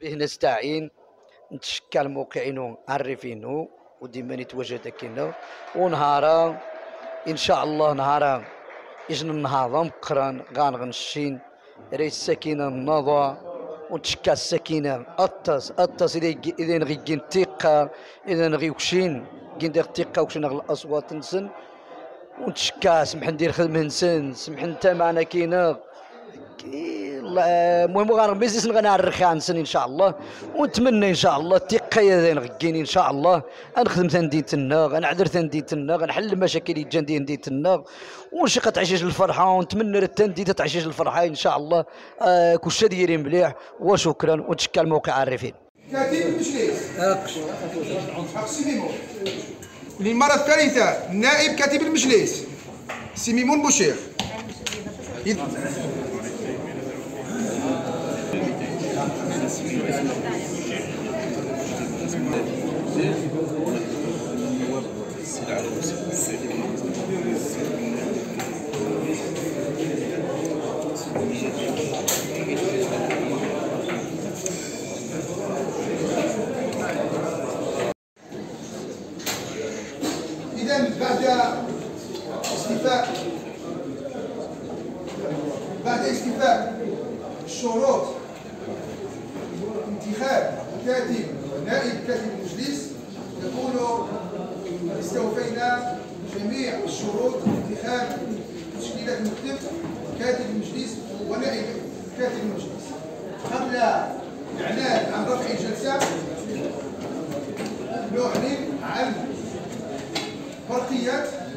به نستعين نتشكى الموقعين أريفينو وديما نتواجد كنا ونهارا إن شاء الله نهارا إجن النهار مقران غنشين ريت السكينة النظر ونتشكى السكينة أطاس إذا نغي كنتيقا إذا نغي وكشين كندير تيقا وكشين الأصوات نسن ونتشكى سمح ندير خدمة نسن سمح نتا معنا كينا المهم غنبيزيس غنعرخ عنسن ان شاء الله ونتمنى ان شاء الله التقايه ذين غكين ان شاء الله غنخدم تنديتنا غنعذر تنديتنا غنحل المشاكل اللي جا تنديتنا ونشي قتعشيش الفرحه ونتمنى التنديته تعشيش الفرحه ان شاء الله كلشي دايرين مليح وشكرا وتشكى الموقع الريفين كاتب المجلس للمره الثالثه نائب كاتب المجلس سي ميمون بوشيخ إذن بعد استيفاء الشروط انتخاب كاتب ونائب كاتب المجلس يقول استوفينا جميع الشروط انتخاب تشكيلات مكتب كاتب المجلس ونائب كاتب المجلس. قبل اعلان عن رفع الجلسه نعلن عن برقيات